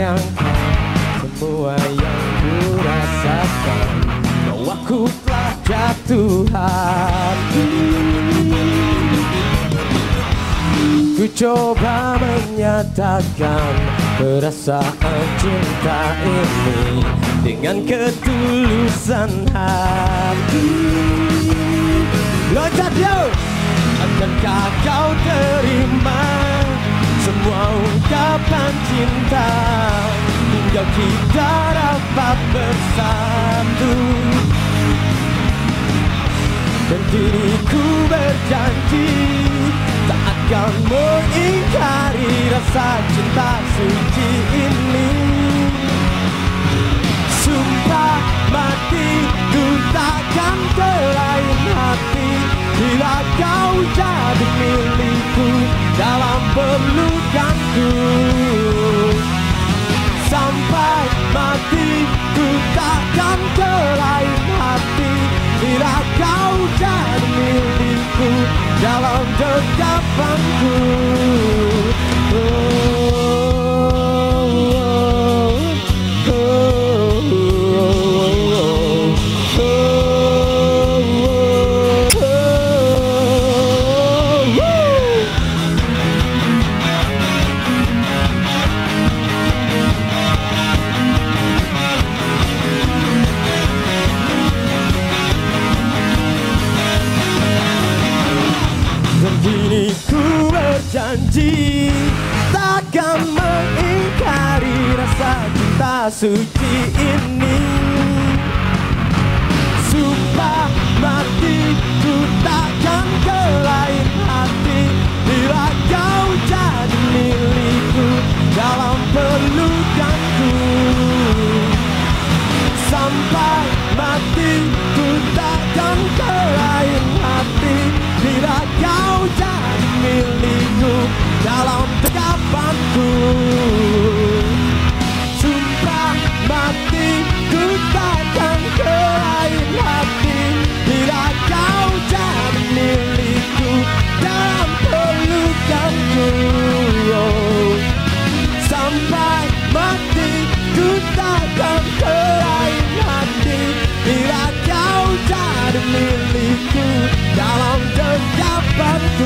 sayang, semua yang ku rasakan, bahwa ku telah jatuh hati. Ku coba menyatakan perasaan cinta ini dengan ketulusan hati. Loncat yo! Akankah kau terima semua ungkapan cinta hingga kita dapat bersatu? Dan diriku berjanji tak akan mengingkari rasa cinta suci ini. Sumpah mati ku takkan terlain hati bila kau jadi milikku dalam pelukanku. Sampai mati ku takkan terlain hati bila kau jadi milikku dalam dekapanku. Janji takkan mengingkari rasa cinta suci ini. Sumpah mati ku takkan kelain hati bila kau jadi milikku dalam pelukanku. Sampai mati ku takkan kelain hati bila kau jadi milikku dalam dekapanku. Sumpah mati ku takkan kelain hati bila kau jadi milikku dalam pelukanku. Sampai mati ku takkan kelain hati bila kau jadi milikku dalam dekapanku.